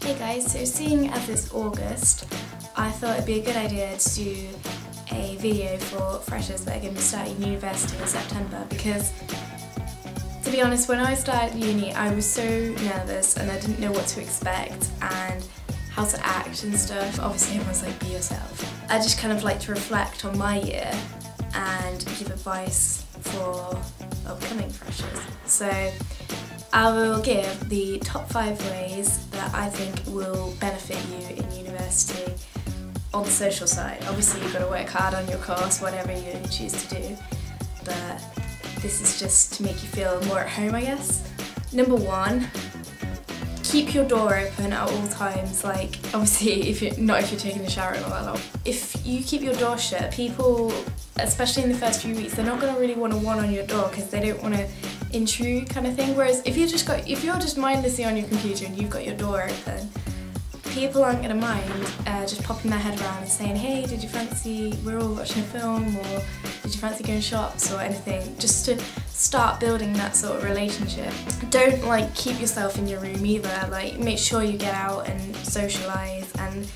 Hey guys, so seeing as it's August, I thought it'd be a good idea to do a video for freshers that are going to be starting university in September, because to be honest, when I started uni I was so nervous and I didn't know what to expect and how to act and stuff. Obviously everyone's like, be yourself. I just kind of like to reflect on my year and give advice for upcoming freshers. So I will give the top 5 ways that I think will benefit you in university on the social side. Obviously you've got to work hard on your course, whatever you choose to do, but this is just to make you feel more at home, I guess. Number 1, keep your door open at all times. Like, obviously if you're taking a shower and all that. If you keep your door shut, people, especially in the first few weeks, they're not going to really want to warn on your door because they don't want to intrude, kind of thing. Whereas if you're just mindlessly on your computer and you've got your door open, people aren't going to mind just popping their head around and saying, hey, did you fancy, we're all watching a film, or did you fancy going shops or anything, just to start building that sort of relationship. Don't like keep yourself in your room either, like make sure you get out and socialise and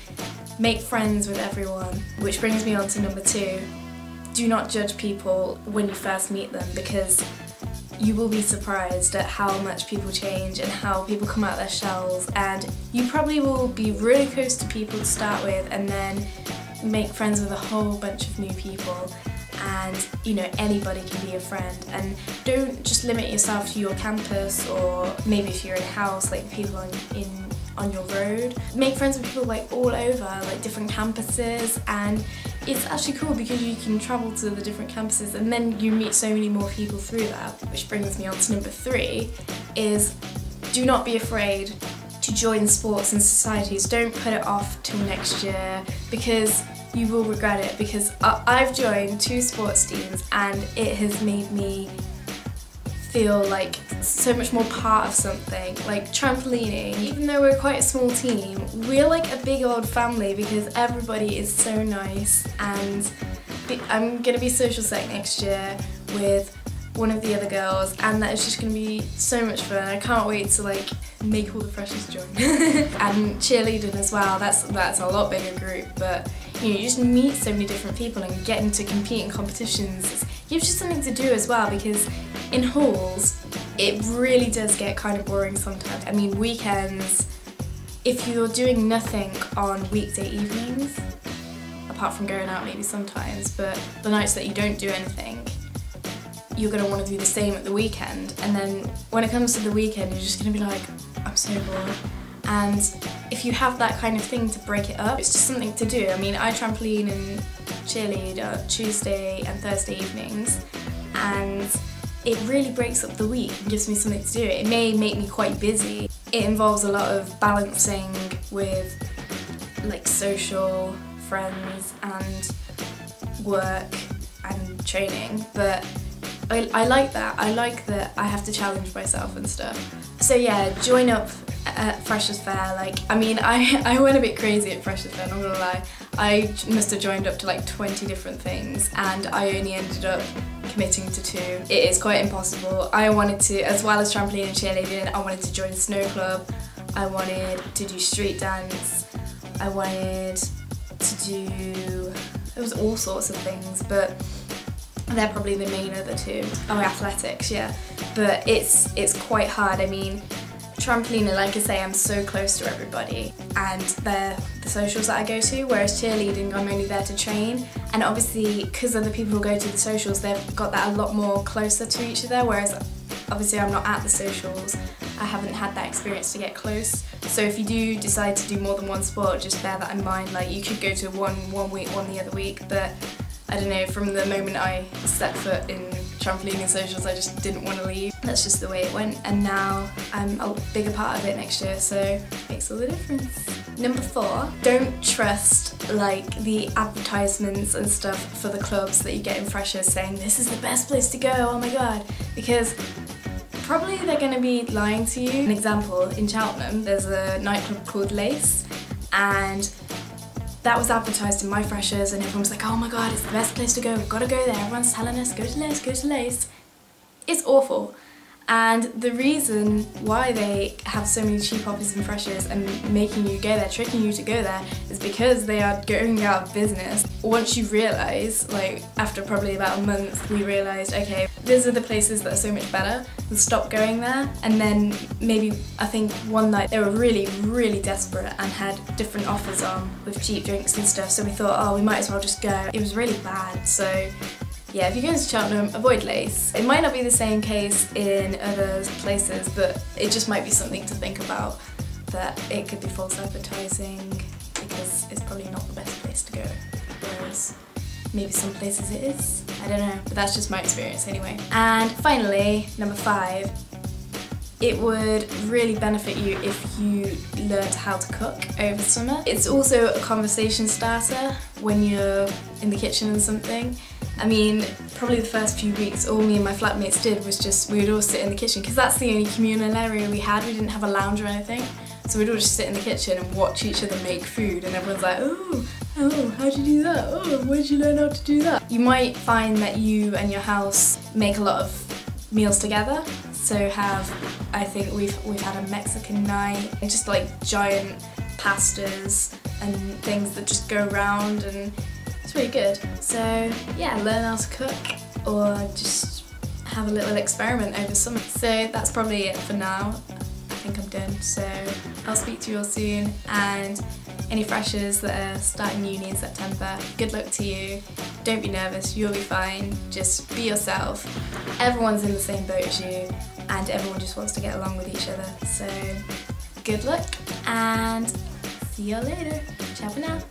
make friends with everyone. Which brings me on to number 2, do not judge people when you first meet them, because you will be surprised at how much people change and how people come out of their shells, and you probably will be really close to people to start with and then make friends with a whole bunch of new people, and you know, anybody can be a friend. And don't just limit yourself to your campus, or maybe if you're in a house, like people on your road. Make friends with people like all over, like different campuses, and it's actually cool because you can travel to the different campuses and then you meet so many more people through that. Which brings me on to number 3, is do not be afraid to join sports and societies. Don't put it off till next year because you will regret it, because I've joined 2 sports teams and it has made me feel like so much more part of something. Like trampolining, even though we're quite a small team, we're like a big old family because everybody is so nice, and I'm going to be social psych next year with one of the other girls, and that is just going to be so much fun. I can't wait to like make all the freshers join. And cheerleading as well, that's a lot bigger group, but you know, you just meet so many different people and get into compete in competitions. It gives you something to do as well, because in halls it really does get kind of boring sometimes. I mean, weekends, if you're doing nothing on weekday evenings, apart from going out maybe sometimes, but the nights that you don't do anything, you're going to want to do the same at the weekend, and then when it comes to the weekend you're just going to be like, I'm so bored. And if you have that kind of thing to break it up, it's just something to do. I mean, I trampoline and cheerlead on Tuesday and Thursday evenings, and it really breaks up the week and gives me something to do. It may make me quite busy. It involves a lot of balancing with like social, friends and work and training, but I like that. I like that I have to challenge myself and stuff. So yeah, join up at Freshers Fair. Like, I mean, I went a bit crazy at Freshers Fair, not gonna lie. I must have joined up to like 20 different things and I only ended up committing to 2. It is quite impossible. I wanted to, as well as trampoline and cheerleading, I wanted to join snow club, I wanted to do street dance, I wanted to do, it was all sorts of things, but they're probably the main other 2. Oh, athletics, yeah. But it's quite hard. I mean, trampolining, like I say, I'm so close to everybody and they're the socials that I go to, whereas cheerleading I'm only there to train, and obviously because other people go to the socials, they've got that a lot more closer to each other, whereas obviously I'm not at the socials, I haven't had that experience to get close. So if you do decide to do more than one sport, just bear that in mind. Like, you could go to one week, one the other week, but I don't know, from the moment I set foot in trampoline and socials, I just didn't want to leave. That's just the way it went, and now I'm a bigger part of it next year, so it makes all the difference. Number 4, don't trust like the advertisements and stuff for the clubs that you get in freshers saying this is the best place to go, oh my god, because probably they're going to be lying to you. An example, in Cheltenham there's a nightclub called Lace, and that was advertised in my freshers, and everyone was like, oh my god, it's the best place to go, we've got to go there, everyone's telling us, go to Lace, go to Lace. It's awful. And the reason why they have so many cheap hoppers and freshers and making you go there, tricking you to go there, is because they are going out of business. Once you realise, like after probably about a month, we realised, okay, these are the places that are so much better, we'll stop going there. And then maybe, I think one night, they were really, really desperate and had different offers on with cheap drinks and stuff, so we thought, oh, we might as well just go. It was really bad, so yeah, if you're going to Cheltenham, avoid Lace. It might not be the same case in other places, but it just might be something to think about, that it could be false advertising because it's probably not the best place to go, whereas maybe some places it is. I don't know, but that's just my experience anyway. And finally, number 5, it would really benefit you if you learned how to cook over summer. It's also a conversation starter when you're in the kitchen and something. I mean, probably the first few weeks, all me and my flatmates did was just, we would all sit in the kitchen, because that's the only communal area we had. We didn't have a lounge or anything. So we'd all just sit in the kitchen and watch each other make food, and everyone's like, oh, how'd you do that? Oh, where'd you learn how to do that? You might find that you and your house make a lot of meals together. So I think we've had a Mexican night, and just like giant pastas and things that just go around, and it's really good. So yeah, learn how to cook or just have a little experiment over summer. So that's probably it for now. I think I'm done, so I'll speak to you all soon, and any freshers that are starting uni in September, good luck to you. Don't be nervous, you'll be fine. Just be yourself. Everyone's in the same boat as you, and everyone just wants to get along with each other. So good luck, and see you all later. Ciao for now.